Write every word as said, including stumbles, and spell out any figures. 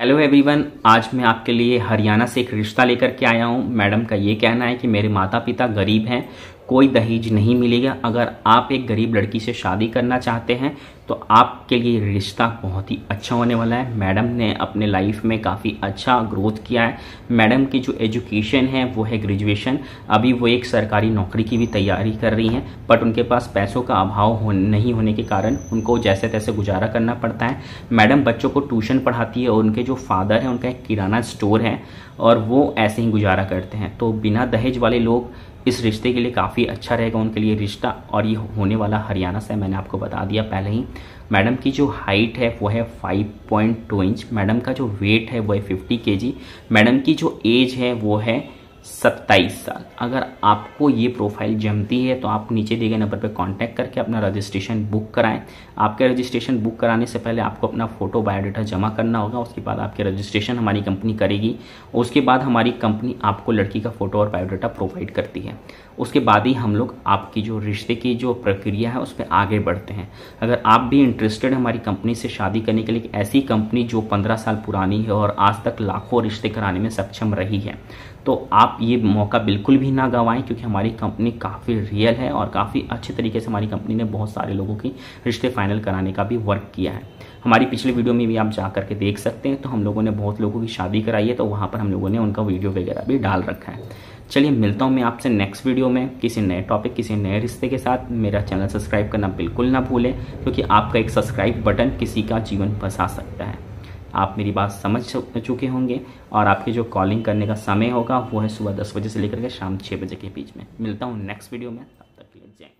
Hello everyone, आज मैं आपके लिए हरियाणा से एक रिश्ता लेकर के आया हूँ। मैडम का ये कहना है कि मेरे माता पिता गरीब हैं, कोई दहेज नहीं मिलेगा। अगर आप एक गरीब लड़की से शादी करना चाहते हैं तो आपके लिए रिश्ता बहुत ही अच्छा होने वाला है। मैडम ने अपने लाइफ में काफ़ी अच्छा ग्रोथ किया है। मैडम की जो एजुकेशन है वो है ग्रेजुएशन। अभी वो एक सरकारी नौकरी की भी तैयारी कर रही हैं, बट उनके पास पैसों का अभाव हो, नहीं होने के कारण उनको जैसे तैसे गुजारा करना पड़ता है। मैडम बच्चों को ट्यूशन पढ़ाती है और उनके जो फादर हैं उनका एक किराना स्टोर है और वो ऐसे ही गुजारा करते हैं। तो बिना दहेज वाले लोग इस रिश्ते के लिए काफ़ी अच्छा रहेगा उनके लिए रिश्ता, और ये होने वाला हरियाणा से, मैंने आपको बता दिया पहले ही। मैडम की जो हाइट है वो है five point two inch. Madam का जो वेट है वो है फिफ्टी केजी। मैडम की जो एज है वो है सत्ताईस साल। अगर आपको ये प्रोफाइल जमती है तो आप नीचे दिए गए नंबर पर कांटेक्ट करके अपना रजिस्ट्रेशन बुक कराएं। आपके रजिस्ट्रेशन बुक कराने से पहले आपको अपना फ़ोटो बायोडाटा जमा करना होगा। उसके बाद आपके रजिस्ट्रेशन हमारी कंपनी करेगी। उसके बाद हमारी कंपनी आपको लड़की का फ़ोटो और बायोडाटा प्रोवाइड करती है। उसके बाद ही हम लोग आपकी जो रिश्ते की जो प्रक्रिया है उस पर आगे बढ़ते हैं। अगर आप भी इंटरेस्टेड हमारी कंपनी से शादी करने के लिए, ऐसी कंपनी जो पंद्रह साल पुरानी है और आज तक लाखों रिश्ते कराने में सक्षम रही है, तो आप ये मौका बिल्कुल भी ना गंवाएं, क्योंकि हमारी कंपनी काफ़ी रियल है और काफ़ी अच्छे तरीके से हमारी कंपनी ने बहुत सारे लोगों की रिश्ते फाइनल कराने का भी वर्क किया है। हमारी पिछली वीडियो में भी आप जा करके देख सकते हैं, तो हम लोगों ने बहुत लोगों की शादी कराई है, तो वहाँ पर हम लोगों ने उनका वीडियो वगैरह भी डाल रखा है। चलिए, मिलता हूँ मैं आपसे नेक्स्ट वीडियो में किसी नए टॉपिक, किसी नए रिश्ते के साथ। मेरा चैनल सब्सक्राइब करना बिल्कुल ना भूलें, क्योंकि आपका एक सब्सक्राइब बटन किसी का जीवन बचा सकता है। आप मेरी बात समझ चुके होंगे, और आपके जो कॉलिंग करने का समय होगा वो है सुबह दस बजे से लेकर के शाम छः बजे के बीच में। मिलता हूँ नेक्स्ट वीडियो में, तब तक के लिए जय हिंद।